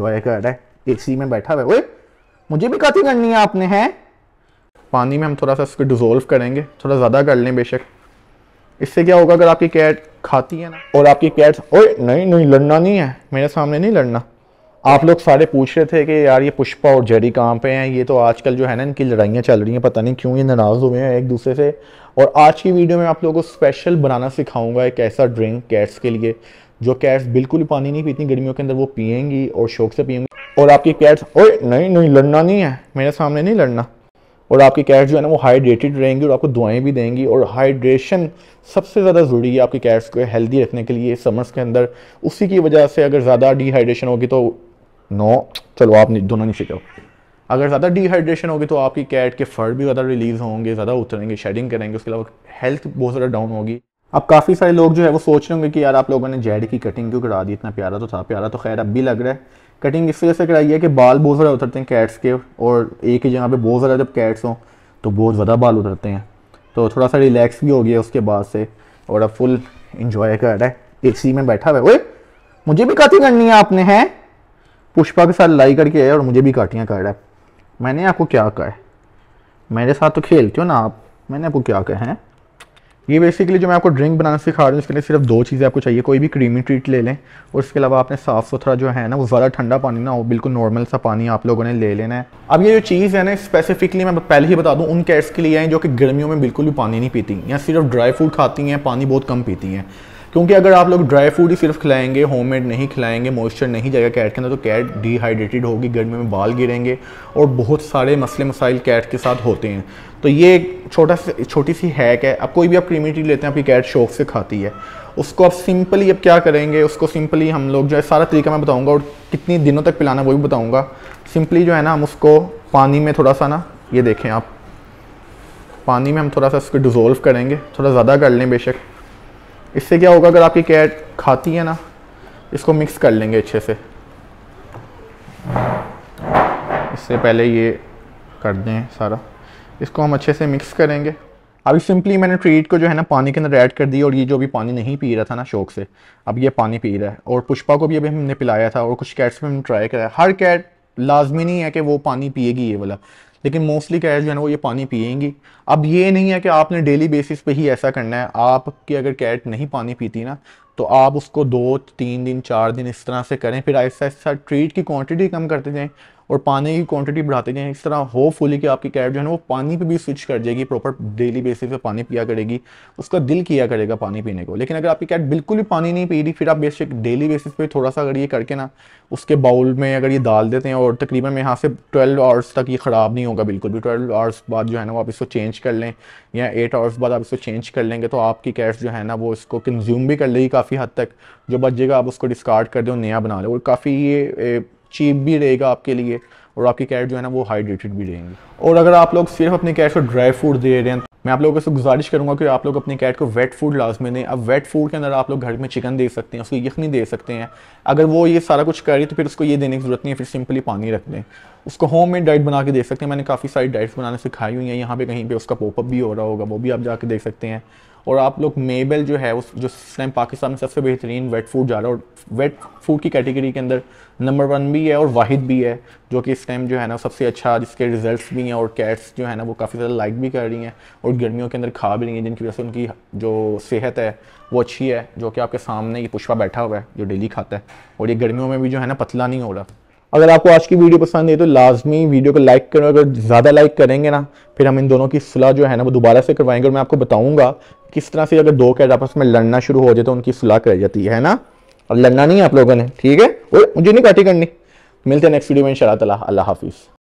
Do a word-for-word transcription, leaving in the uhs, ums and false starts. कर रहा है, एसी में बैठा हुआ है। ओए मुझे भी कटिंग करनी है आपने, हैं। पानी में हम थोड़ा सा इसको डिसोल्व करेंगे, थोड़ा ज़्यादा कर लें बेशक। इससे क्या होगा, अगर आपकी कैट खाती है ना और आपकी कैट, ओए नहीं नहीं लड़ना नहीं है, मेरे सामने नहीं लड़ना। आप लोग सारे पूछ रहे थे कि यार ये पुष्पा और जेरी कहाँ पे हैं, ये तो आजकल जो है ना इनकी लड़ाइयाँ चल रही हैं, पता नहीं क्यों ये नाराज़ हुए हैं एक दूसरे से। और आज की वीडियो में आप लोगों को स्पेशल बनाना सिखाऊंगा एक ऐसा ड्रिंक कैट्स के लिए जो कैट्स बिल्कुल पानी नहीं पीती गर्मियों के अंदर, वो पियेंगी और शौक से पियेंगी। और आपकी कैट्स, ओए नहीं नहीं लड़ना नहीं है, मेरे सामने नहीं लड़ना। और आपकी कैट्स जो है ना वो हाइड्रेटेड रहेंगी और आपको दुआएं भी देंगी। और हाइड्रेशन सबसे ज़्यादा ज़रूरी है आपकी कैट्स को हेल्दी रखने के लिए समर्स के अंदर। उसी की वजह से अगर ज़्यादा डिहाइड्रेशन होगी तो नो चलो आप दोनों नीचे जाओ। अगर ज़्यादा डिहाइड्रेशन होगी तो आपकी कैट के फर भी ज़्यादा रिलीज़ होंगे, ज़्यादा उतरेंगे, शेडिंग करेंगे, उसके अलावा हेल्थ बहुत ज़्यादा डाउन होगी। अब काफ़ी सारे लोग जो है वो सोच रहे होंगे कि यार आप लोगों ने जेड की कटिंग क्यों करा दी, इतना प्यारा तो था। प्यारा तो खैर अब भी लग रहा है। कटिंग इस वजह से कराई है कि बाल बहुत ज़्यादा उतरते हैं कैट्स के, और एक ही जगह पे बहुत ज़्यादा जब कैट्स हों तो बहुत ज़्यादा बाल उतरते हैं। तो थोड़ा सा रिलैक्स भी हो गया उसके बाद से और अब फुल इंजॉय कर रहा है, एसी में बैठा हुआ है। ओए मुझे भी काटिंग करनी है आपने, हैं। पुष्पा के साथ लड़ाई करके आया और मुझे भी काटियाँ कर रहा है। मैंने आपको क्या कहा है, मेरे साथ तो खेलते हो ना आप, मैंने आपको क्या कहा है। ये बेसिकली जो मैं आपको ड्रिंक बनाना सिखा रहा हूँ इसके लिए सिर्फ दो चीज़ें आपको चाहिए। कोई भी क्रीमी ट्रीट ले लें और इसके अलावा आपने साफ़ सुथरा जो है ना वो ज़्यादा ठंडा पानी ना हो, बिल्कुल नॉर्मल सा पानी आप लोगों ने ले लेना है। अब ये जो चीज़ है ना स्पेसिफिकली मैं पहले ही बता दूँ उन कैट्स के लिए है जो कि गर्मियों में बिल्कुल भी पानी नहीं पीती या सिर्फ ड्राई फ्रूट खाती हैं, पानी बहुत कम पीती हैं। क्योंकि अगर आप लोग ड्राई फ्रूट ही सिर्फ खिलाएंगे, होममेड नहीं खिलाएंगे, मॉइस्चर नहीं जाएगा कैट के अंदर, तो कैट डिहाइड्रेटेड होगी, गर्मी में बाल गिरेंगे और बहुत सारे मसले मसाइल कैट के साथ होते हैं। तो ये एक छोटा सी छोटी सी हैक है। अब कोई भी आप क्रीमी ट्रीट लेते हैं, आपकी कैट शौक से खाती है, उसको आप सिंपली अब क्या करेंगे, उसको सिंपली हम लोग जो है सारा तरीका मैं बताऊँगा और कितनी दिनों तक पिलाना वो भी बताऊँगा। सिंपली जो है ना हम उसको पानी में थोड़ा सा ना, ये देखें आप, पानी में हम थोड़ा सा उसको डिसोल्व करेंगे, थोड़ा ज़्यादा कर लें बेशक। इससे क्या होगा, अगर आपकी कैट खाती है ना, इसको मिक्स कर लेंगे अच्छे से। इससे पहले ये कर दें सारा, इसको हम अच्छे से मिक्स करेंगे। अभी सिंपली मैंने ट्रीट को जो है ना पानी के अंदर ऐड कर दी और ये जो भी पानी नहीं पी रहा था ना शौक से, अब ये पानी पी रहा है। और पुष्पा को भी अभी हमने पिलाया था और कुछ कैट्स में हमने ट्राई कराया। हर कैट लाजमी नहीं है कि वो पानी पिएगी ये वाला, लेकिन मोस्टली कैट जो है ना वो ये पानी पिएंगी। अब ये नहीं है कि आपने डेली बेसिस पे ही ऐसा करना है, आपकी अगर कैट नहीं पानी पीती ना तो आप उसको दो तीन दिन चार दिन इस तरह से करें, फिर आहिस्ता आहिस्ता ट्रीट की क्वांटिटी कम करते जाएं और पानी की क्वांटिटी बढ़ाते जाएं। इस तरह होपफुली कि आपकी कैट जो है ना वो पानी पे भी स्विच कर जाएगी, प्रॉपर डेली बेसिस पे पानी पिया करेगी, उसका दिल किया करेगा पानी पीने को। लेकिन अगर आपकी कैट बिल्कुल भी पानी नहीं पी रही, फिर आप बेशक डेली बेसिस पे थोड़ा सा अगर ये करके ना उसके बाउल में अगर ये डाल देते हैं और तकरीबन यहाँ से ट्वेल्व आवर्स तक ये ख़राब नहीं होगा बिल्कुल भी। ट्वेल्व आवर्स बाद जो है ना वो आप इसको चेंज कर लें या एट आवर्स बाद आप इसको चेंज कर लेंगे तो आपकी कैट्स जो है ना वो इसको कंज्यूम भी कर लेगी काफ़ी हद तक। जो बचेगा आप उसको डिस्कार्ड कर दें, नया बना लें, और काफ़ी ये चीप भी रहेगा आपके लिए और आपकी कैट जो है ना वो हाइड्रेटेड भी रहेंगी। और अगर आप लोग सिर्फ अपनी कैट को ड्राई फूड दे रहे हैं, मैं आप लोगों से गुजारिश करूंगा कि आप लोग अपनी कैट को वेट फूड लाजमी दें। अब वेट फूड के अंदर आप लोग घर में चिकन दे सकते हैं, उसको यखनी दे सकते हैं। अगर वो ये सारा कुछ करे तो फिर उसको ये देने की ज़रूरत नहीं है, फिर सिंपली पानी रख दें। उसको होम मेड डाइट बना के दे सकते हैं, मैंने काफ़ी सारी डाइट्स बनाने सिखाई हुई हैं। यहाँ पर कहीं पर उसका पॉपअप भी हो रहा होगा, वो भी आप जाके देख सकते हैं। और आप लोग मेबल जो है उस जो इस टाइम पाकिस्तान में सबसे बेहतरीन वेट फूड जा रहा है और वेट फूड की कैटेगरी के अंदर नंबर वन भी है और वाहिद भी है, जो कि इस टाइम जो है ना सबसे अच्छा, जिसके रिजल्ट्स भी हैं और कैट्स जो है ना वो काफ़ी ज़्यादा लाइक भी कर रही हैं और गर्मियों के अंदर खा भी रही हैं, जिनकी वजह से उनकी जो सेहत है वो अच्छी है। जो कि आपके सामने ये पुष्पा बैठा हुआ है जो डेली खाता है और ये गर्मियों में भी जो है ना पतला नहीं हो रहा। अगर आपको आज की वीडियो पसंद है तो लाजमी वीडियो को लाइक करें। अगर ज़्यादा लाइक करेंगे ना फिर हम इन दोनों की सुलह जो है ना वो दोबारा से करवाएंगे और मैं आपको बताऊंगा किस तरह से अगर दो कैट आपस में लड़ना शुरू हो जाए तो उनकी सुलह कराई जाती है ना। और लड़ना नहीं है आप लोगों ने, ठीक है। और मुझे नहीं काटी करनी। मिलते हैं नेक्स्ट वीडियो में इंशाल्लाह। अल्लाह हाफिज़।